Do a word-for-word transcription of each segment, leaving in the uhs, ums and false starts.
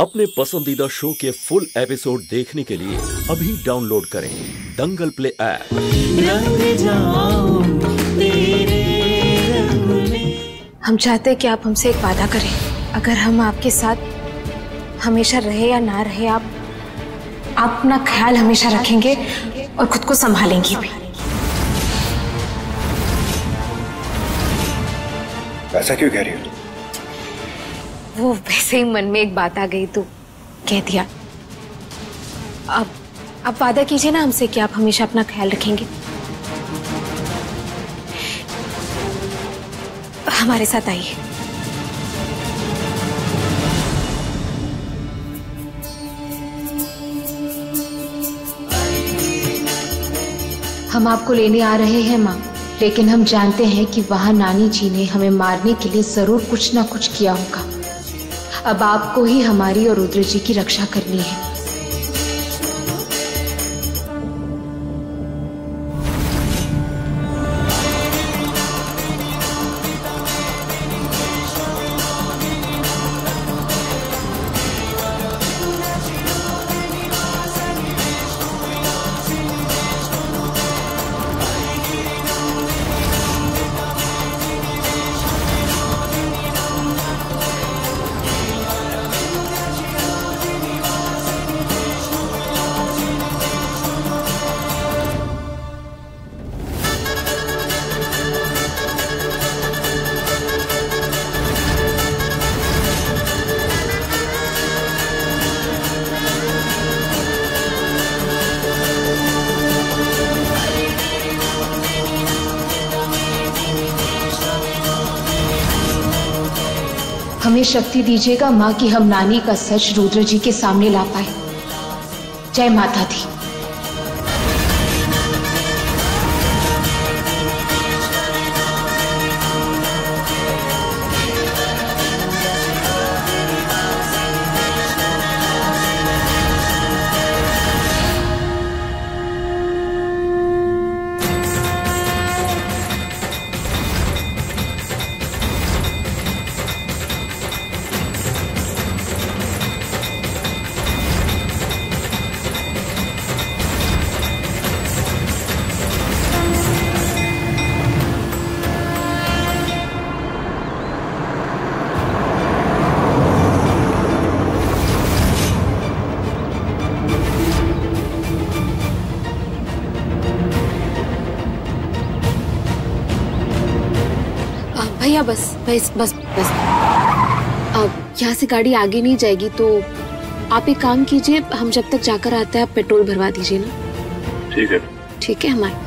अपने पसंदीदा शो के फुल एपिसोड देखने के लिए अभी डाउनलोड करें दंगल प्ले ऐप। हम चाहते हैं कि आप हमसे एक वादा करें, अगर हम आपके साथ हमेशा रहे या ना रहे, आप आप अपना ख्याल हमेशा रखेंगे और खुद को संभालेंगे भी। ऐसा क्यों कह रही हो? वो वैसे ही मन में एक बात आ गई तो कह दिया। अब अब वादा कीजिए ना हमसे कि आप हमेशा अपना ख्याल रखेंगे, हमारे साथ आइए। हम आपको लेने आ रहे हैं माँ, लेकिन हम जानते हैं कि वहां नानी जी ने हमें मारने के लिए जरूर कुछ ना कुछ किया होगा। अब आपको ही हमारी और रुद्र जी की रक्षा करनी है। हमें शक्ति दीजिएगा माँ कि हम नानी का सच रुद्र जी के सामने ला पाए। जय माता दी। भैया बस बस बस बस अब यहाँ से गाड़ी आगे नहीं जाएगी, तो आप एक काम कीजिए, हम जब तक जाकर आते हैं आप पेट्रोल भरवा दीजिए ना। ठीक है ठीक है। हमारे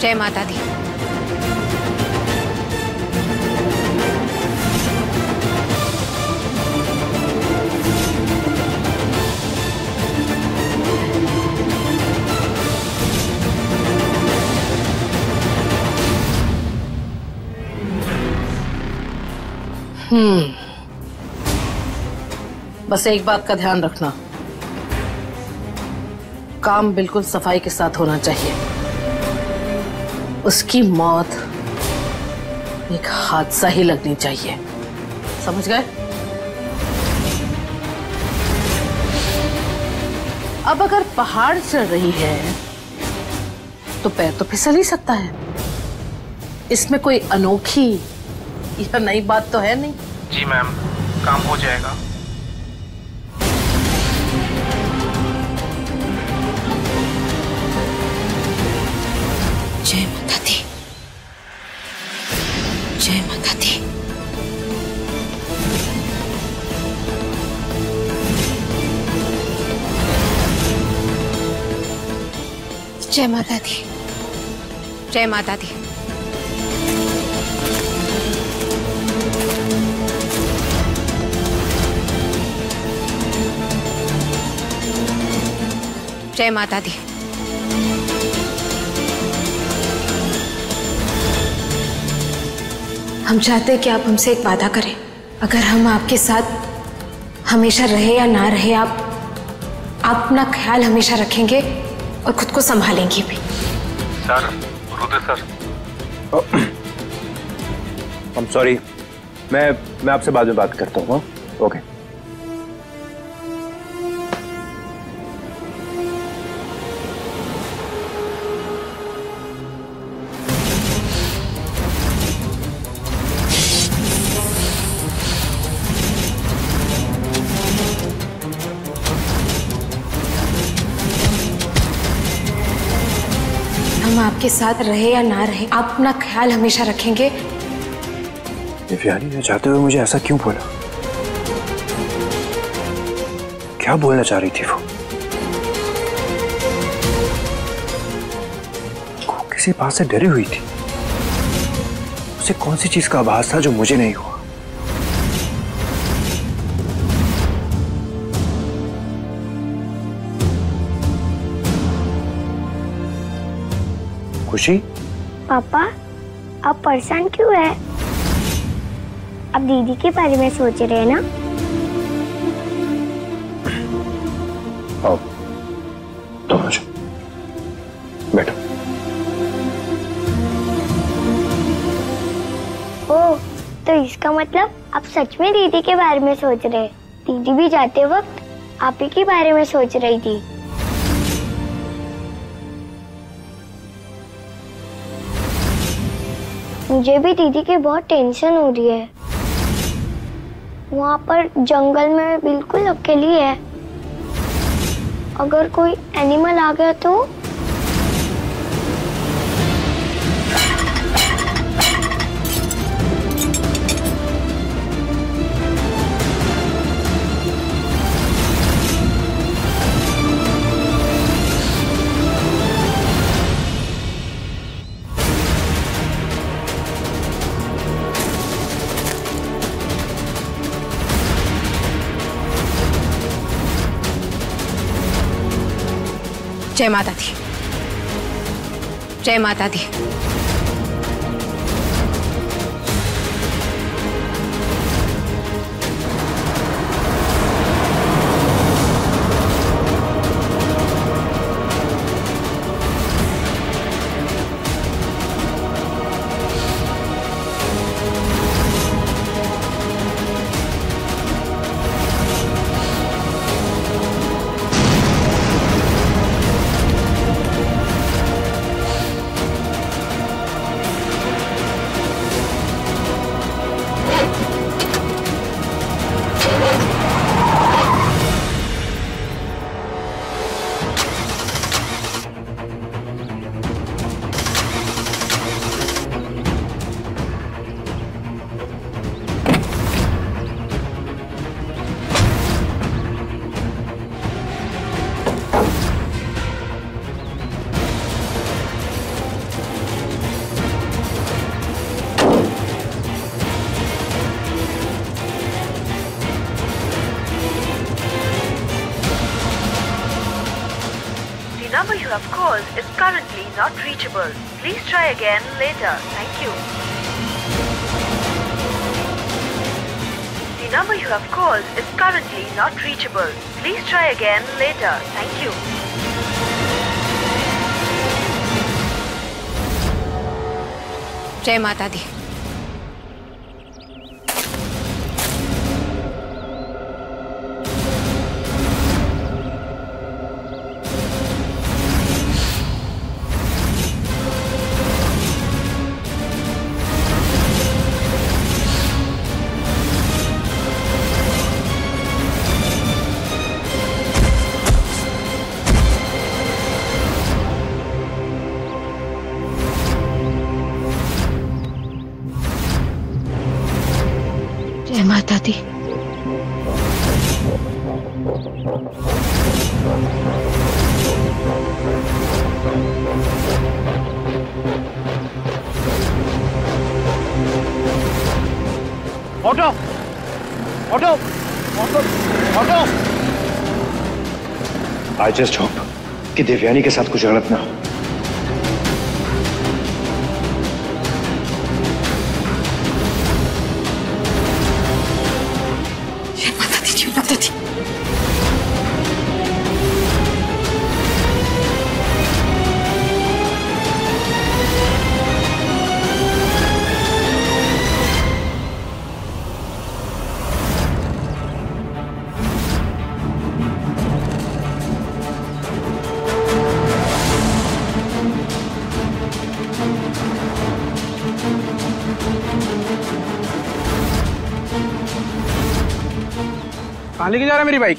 जय माता दी। हम्म बस एक बात का ध्यान रखना, काम बिल्कुल सफाई के साथ होना चाहिए। उसकी मौत एक हादसा ही लगनी चाहिए, समझ गए? अब अगर पहाड़ चढ़ रही है तो पैर तो फिसल ही सकता है, इसमें कोई अनोखी यह नई बात तो है नहीं। जी मैम, काम हो जाएगा। जय माता दी, जय माता दी। जय माता दी, जय माता दी। जय माता दी। हम चाहते हैं कि आप हमसे एक वादा करें, अगर हम आपके साथ हमेशा रहे या ना रहे, आप आप अपना ख्याल हमेशा रखेंगे और खुद को संभालेंगे भी। Sir, Rudra sir. I'm sorry, मैं मैं आपसे बाद में बात करता हूँ। ओके। हम आपके साथ रहे या ना रहे, आप अपना ख्याल हमेशा रखेंगे। देवयानी ने जाते हुए मुझे ऐसा क्यों बोला? क्या बोलना चाह रही थी वो? वो किसी बात से डरी हुई थी। उसे कौन सी चीज का आभास था जो मुझे नहीं हुआ? खुशी? पापा, आप परेशान क्यों है? आप दीदी के बारे में सोच रहे हैं ना? आओ, तो आ जाओ, बैठो। ओ, तो इसका मतलब आप सच में दीदी के बारे में सोच रहे हैं। दीदी भी जाते वक्त आप ही के बारे में सोच रही थी। मुझे भी दीदी की बहुत टेंशन हो रही है। वहाँ पर जंगल में बिल्कुल अकेली है। अगर कोई एनिमल आ गया तो? जय माता दी, जय माता दी। The number you have called is currently not reachable. Please try again later. Thank you. The number you have called is currently not reachable. Please try again later. Thank you. Jai Mata Di. जय माता दी। Auto, auto, auto, auto. I just hope कि देवयानी के साथ कुछ गलत ना हो। लेके जा रहा है मेरी बाइक।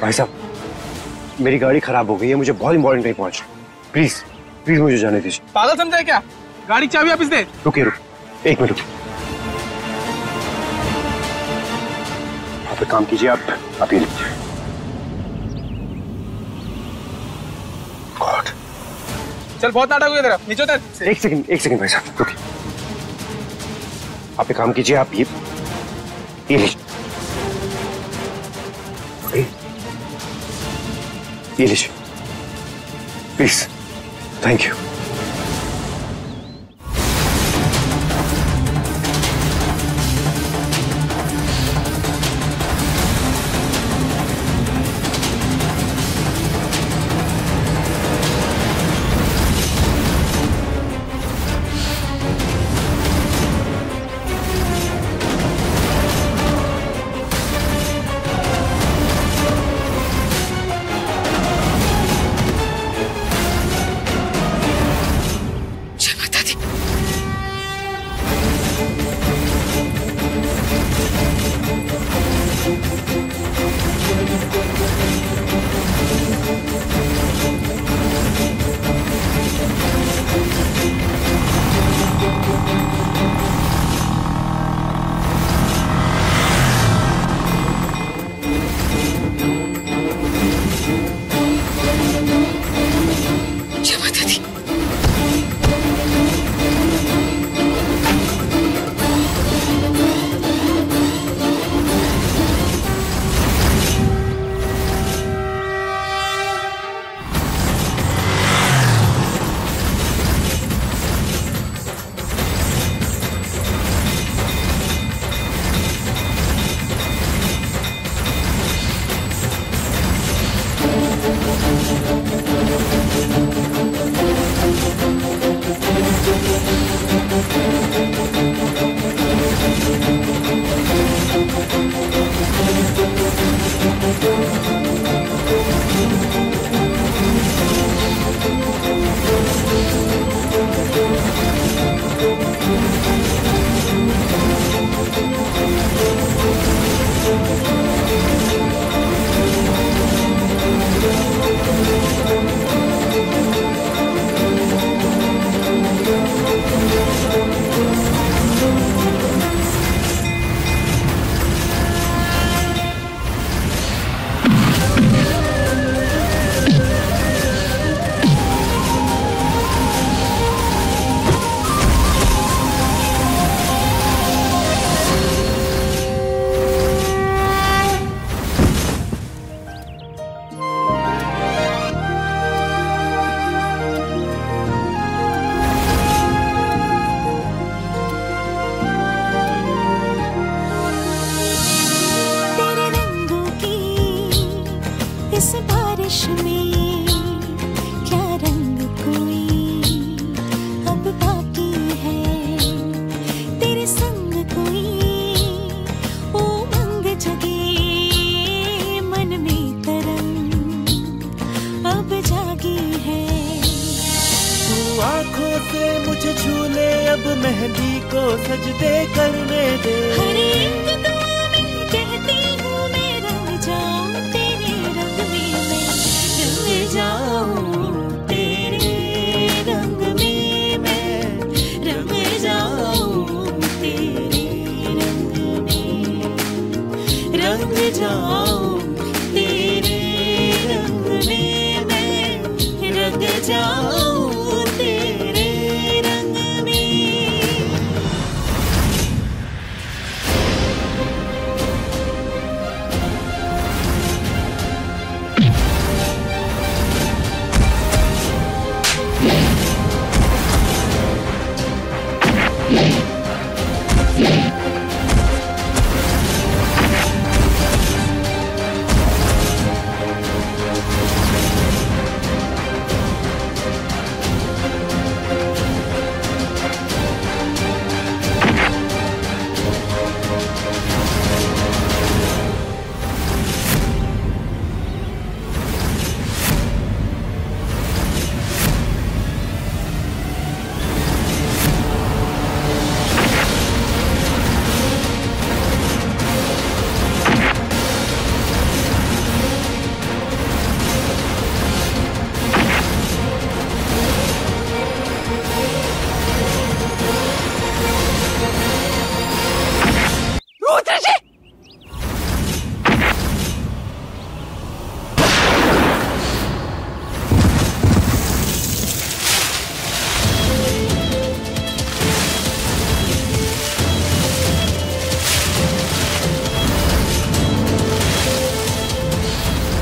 भाई साहब मेरी गाड़ी खराब हो गई है, मुझे बहुत इंपॉर्टेंट कहीं पहुंचना, प्लीज प्लीज मुझे जाने दीजिए। पागल समझा है क्या? गाड़ी चाबी वापस दे। रुके रुके एक मिनट, आप एक काम कीजिए, आप आप ये लीजिए। गॉड चल बहुत नाटक हो गया तेरा, नीचे उतर। एक सेकंड एक सेकंड भाई साहब रुकिए, आप एक काम कीजिए, आप ये ये लीजिए ये लीजिए प्लीज, थैंक यू।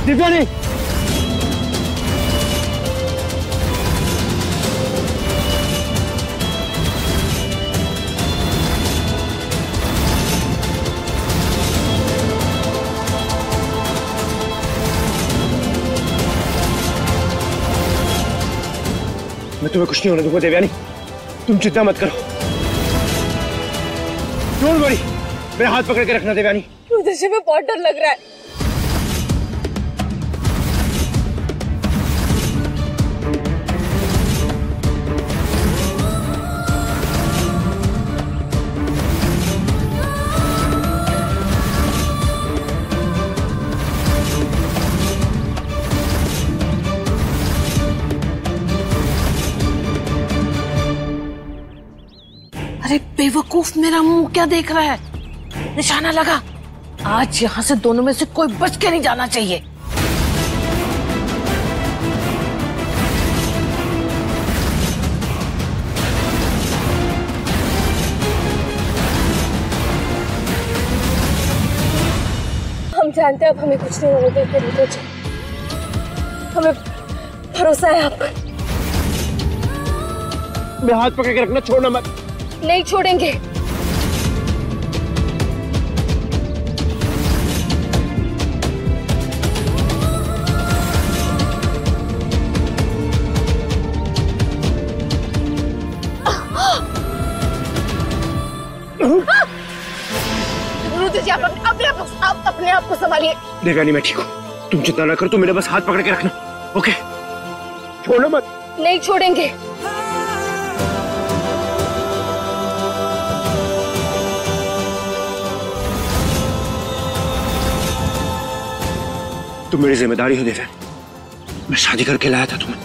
दिव्यानी मैं तुम्हें कुछ नहीं होने दूंगा देवयानी, तुम चिंता मत करो। डोंट वरी, मेरा हाथ पकड़ के रखना देवयानी। मुझे से बहुत डर लग रहा है। अरे बेवकूफ, मेरा मुंह क्या देख रहा है? निशाना लगा। आज यहाँ से दोनों में से कोई बच के नहीं जाना चाहिए। हम जानते हैं अब हमें कुछ नहीं होने देंगे। हमें भरोसा है आप पर। मैं हाथ पकड़ के रखना, छोड़ना मत। नहीं छोड़ेंगे। रुद्र जी, आप अपने आप आप अपने आप को संभालिए। देवयानी मैं ठीक हूँ, तुम चिंता ना करो। तुम मेरे बस हाथ पकड़ के रखना, ओके? छोड़ना मत। नहीं छोड़ेंगे। तुम मेरी जिम्मेदारी हो देवयानी। मैं शादी करके लाया था तुम्हें।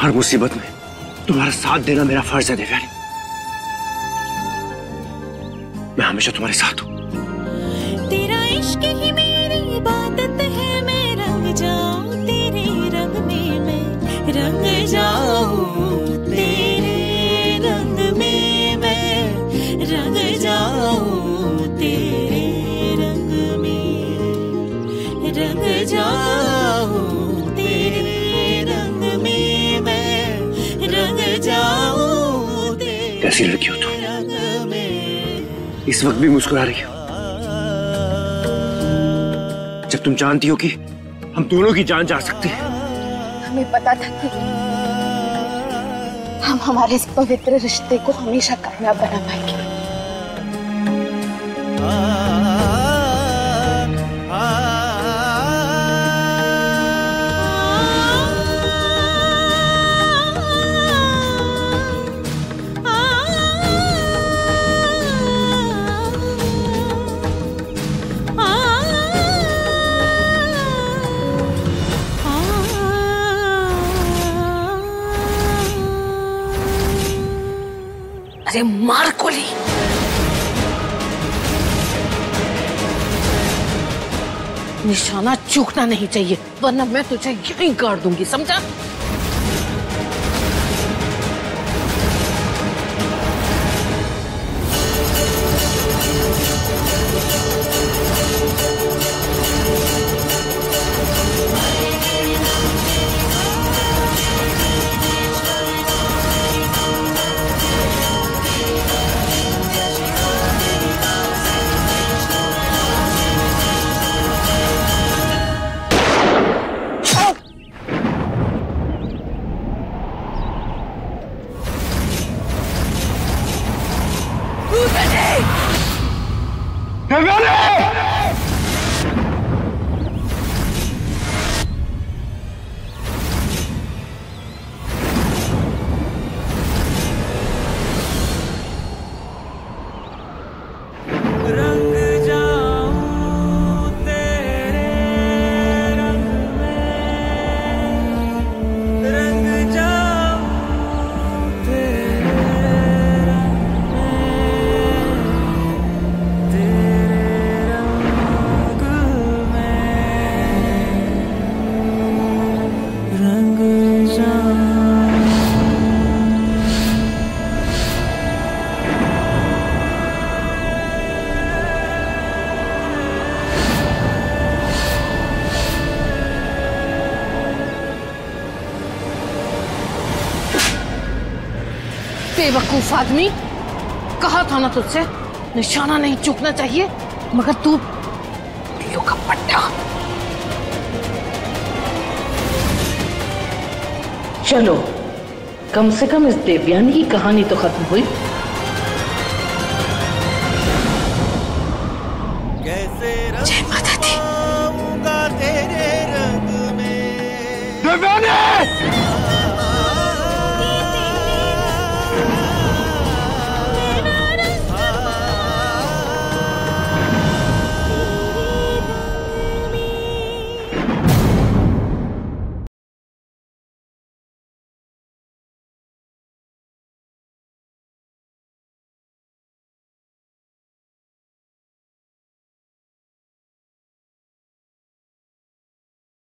हर मुसीबत में तुम्हारा साथ देना मेरा फर्ज है देवयानी। मैं हमेशा तुम्हारे साथ हूं। तेरा इश्क ही मेरी इबादत है। मैं रंग जाऊं तेरे रंग में, मैं रंग जाऊं तेरे रंग में, मैं रंग जाऊं तेरे रंग जाऊं तेरे रंग में, मैं रंग जाऊं तेरे। कैसी लड़की हो तुम, इस वक्त भी मुस्कुरा रही हो, जब तुम जानती हो कि हम दोनों की जान जा सकती है। हमें पता था कि हम हमारे इस पवित्र रिश्ते को हमेशा कामयाब बना पाएंगे। अरे मार कोली, निशाना चूकना नहीं चाहिए, वरना मैं तुझे यहीं गाड़ दूंगी, समझा? बेवकूफ आदमी, कहा था ना तुझसे निशाना नहीं चूकना चाहिए, मगर तू बिल्लियों का पट्टा। चलो, कम से कम इस देवयानी की कहानी तो खत्म हुई।